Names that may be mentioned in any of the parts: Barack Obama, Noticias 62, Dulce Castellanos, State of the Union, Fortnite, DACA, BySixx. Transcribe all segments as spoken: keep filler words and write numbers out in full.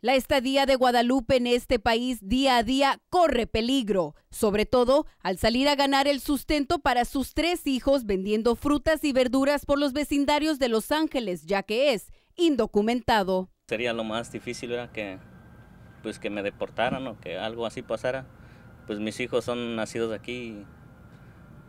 La estadía de Guadalupe en este país día a día corre peligro, sobre todo al salir a ganar el sustento para sus tres hijos vendiendo frutas y verduras por los vecindarios de Los Ángeles, ya que es indocumentado. Sería lo más difícil, ¿verdad? que pues que me deportaran o que algo así pasara. Pues mis hijos son nacidos aquí y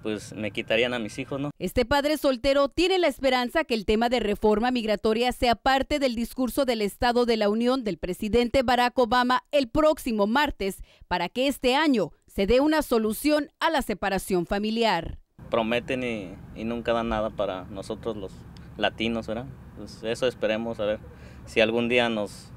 pues me quitarían a mis hijos, ¿no? Este padre soltero tiene la esperanza que el tema de reforma migratoria sea parte del discurso del Estado de la Unión del presidente Barack Obama el próximo martes, para que este año se dé una solución a la separación familiar. Prometen y, y nunca dan nada para nosotros los latinos, ¿verdad? Pues eso esperemos, a ver si algún día nos...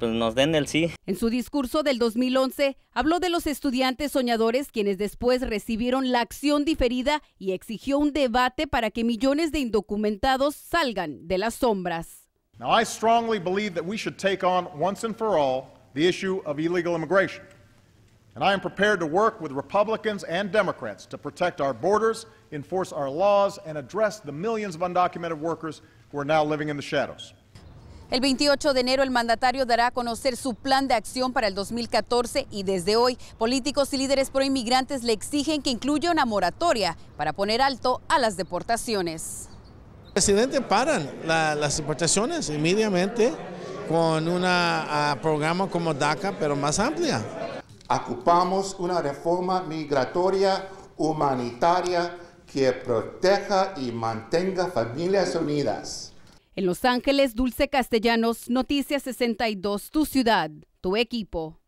pues nos den el sí. En su discurso del dos mil once, habló de los estudiantes soñadores, quienes después recibieron la acción diferida, y exigió un debate para que millones de indocumentados salgan de las sombras. Now, I strongly believe that we should take on once and for all the issue of illegal immigration. And I am prepared to work with Republicans and Democrats to protect our borders, enforce our laws, and address the millions of undocumented workers who are now living in the shadows. El veintiocho de enero el mandatario dará a conocer su plan de acción para el dos mil catorce y desde hoy políticos y líderes proinmigrantes le exigen que incluya una moratoria para poner alto a las deportaciones. El presidente paran la, las deportaciones inmediatamente con un programa como DACA, pero más amplia. Ocupamos una reforma migratoria humanitaria que proteja y mantenga familias unidas. En Los Ángeles, Dulce Castellanos, Noticias sesenta y dos, tu ciudad, tu equipo.